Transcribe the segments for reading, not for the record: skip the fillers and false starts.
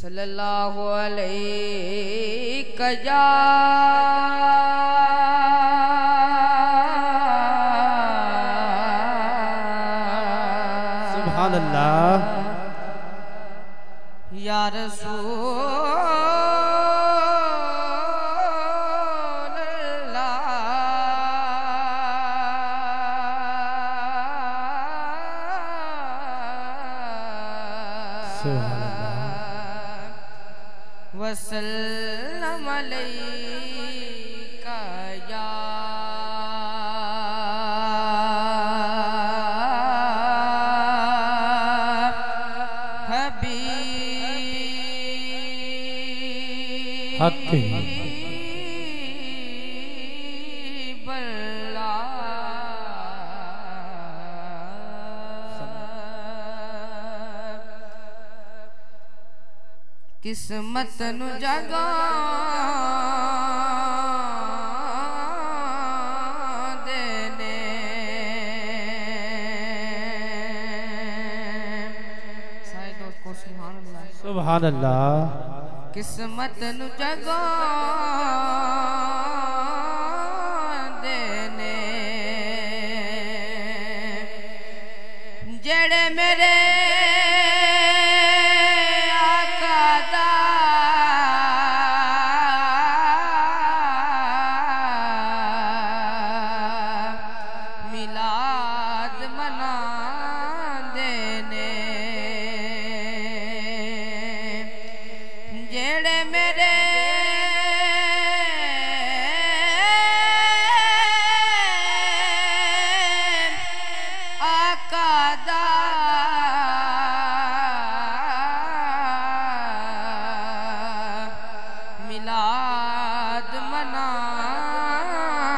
सल्लल्लाहु अलैहि या सुभानअल्लाह या रसूलल्लाह सुभानअल्लाह वसल्लम अलैका या हबीबल्लाह किस्मत नु जगा देने सुभान अल्लाह किस्मत नु जगा देने जड़े मेरे मिलाद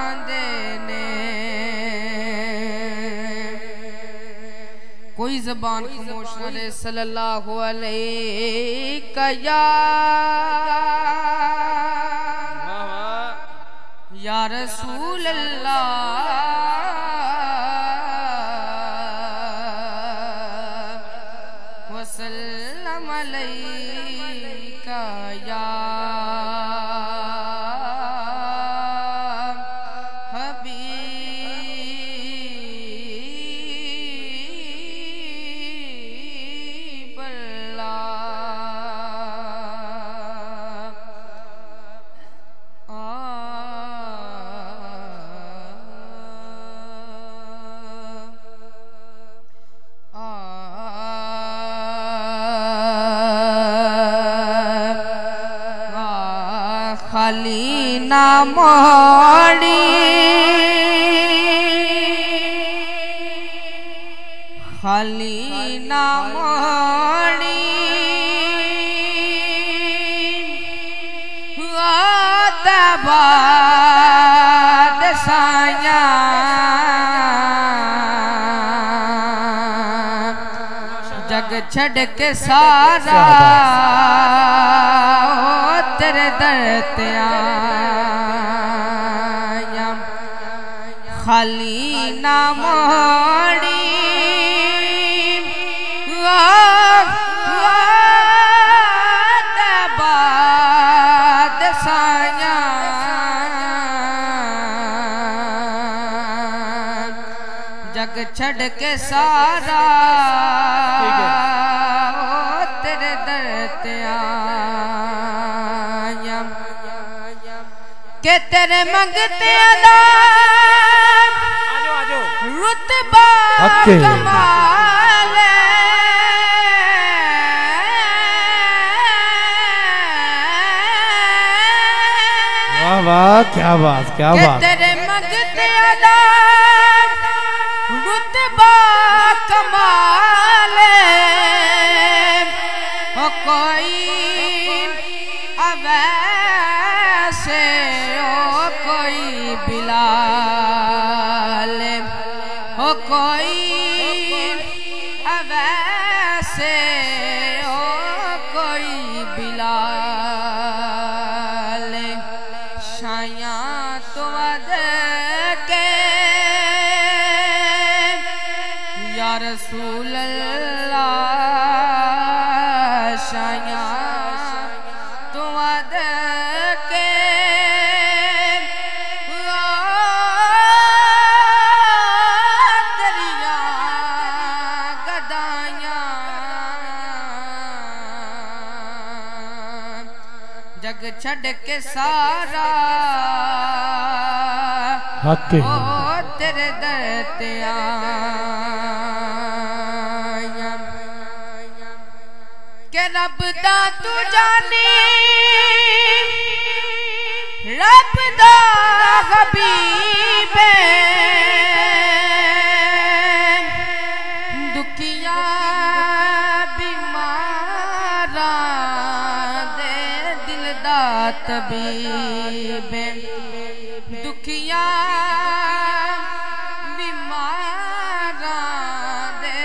मना देने कोई ज़बान खामोश न रहे। सल्लल्लाहु अलैका या रसूल अल्लाह वसल्लम अलैका या खाली ना मोड़ी खाली ना मोड़ी तैबा dy साइया जग छड़ के सारा तेरे दर ते आया। खाली ना मोड़ी तैबा dy साइया जग छड़ के सारा तेरे दर ते आया। के तेरे मंगते अदा रुतबा कमाल वाह वाह क्या बात क्या बात। तेरे मंगते अदा रुतबा कमाल कोई अवैसे हो कोई बिलाल हो कोई अवैसे हो कोई बिलाल शाया तो अद के या रसूल अल्लाह शाया छड़ के सारा ओ तेरे दर ते आया के रब दा तू जाने रब दा हबीबे दुखिया बीमारा दे दिलदा तबीबे दुखिया बीमारा दे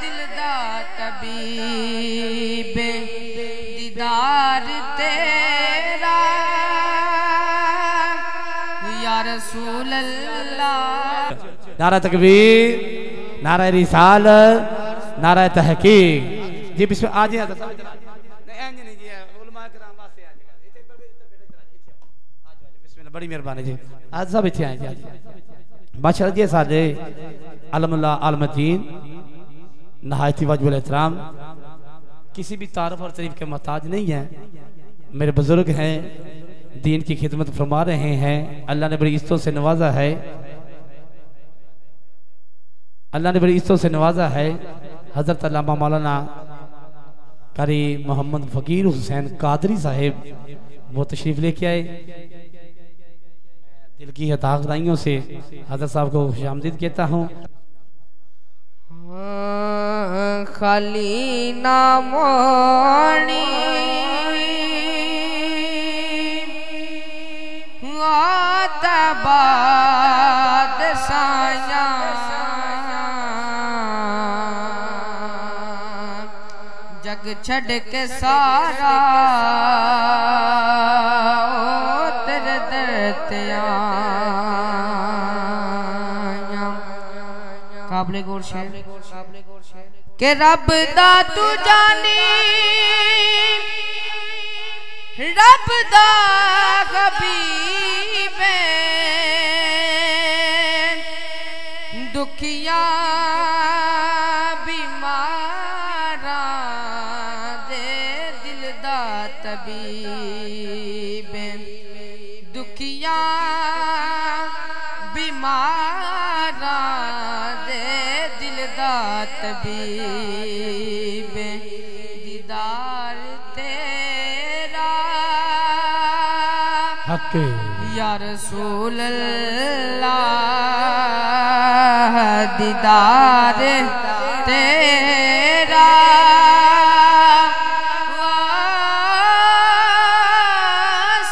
दिलदा तबीबे दीदार तेरा या रसूल अल्लाह। नारा तकबीर, नारा रिसालत, नारा तहकीक। जी बिस्मिल्लाह आ जाइए हजरत साहब, नहीं नहीं जी उलमा किराम वास्ते आ जाइए, इथे बेटा आ जाओ, बिस्मिल्लाह, बड़ी मेहरबानी जी। आज सब इथे आए जी, माशाल्लाह जी साडे अलमुल्ला आलमदीन नहायती वजहुल एहतराम, किसी भी तारफ और तारीफ के मोहताज नहीं है। मेरे बुजुर्ग हैं, दीन की खिदमत फरमा रहे हैं, अल्लाह ने बड़ी इज्जतों से नवाजा है, अल्लाह ने बड़ी इज्जतों से नवाजा है। हजरत अल्लामा मौलाना कारी मोहम्मद फकीर हुसैन कादरी साहिब वो तशरीफ लेके आए, दिल की हताशदाइयों से हजरत साहब को खुशामदीद कहता हूँ। खाली ना मोरी तैबा द साया जग छड़ के सारा तेरे दर ते आया काबले गौर शेर के रब दा तू जानी रब दा हबीब दुखिया बीमारा दे दिलदा तबीब दुखिया बीमारा दे दिलदा तबीब दीदार तेरा या रसूल अल्लाह दीदार तेरा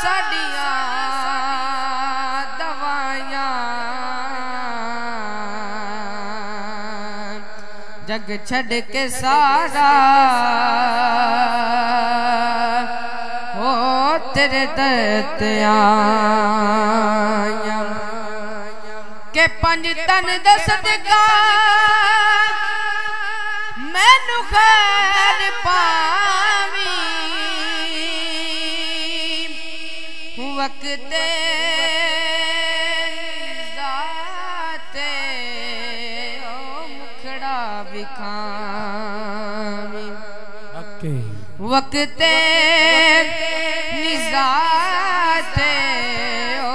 साडियां दवाइयां जग छड़ के सारा तेरे दर ते आया के पंज तन दा सदका मैनू खैर पावी वक्ते जाते ओ मुखड़ा विखावी वक्ते निजाते ओ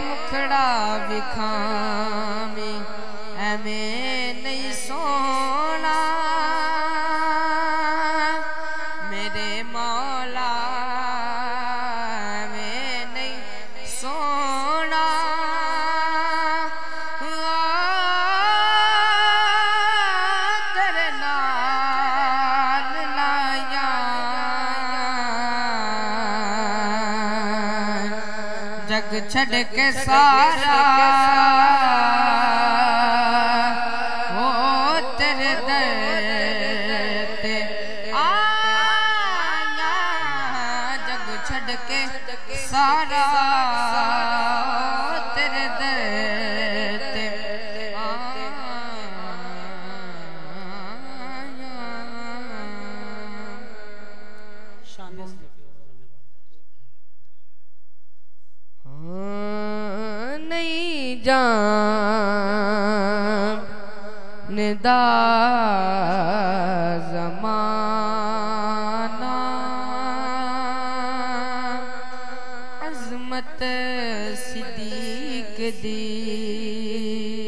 मुखड़ा विखामी हमें नहीं सोना मेरे मौला हमें नहीं सोना तेरे नाल लाया जग छड़ के सारा ओ तेरे दर ते आया जग छड़ के सारा तेरे दर ते आया नहीं जाने दा ज़माना दी।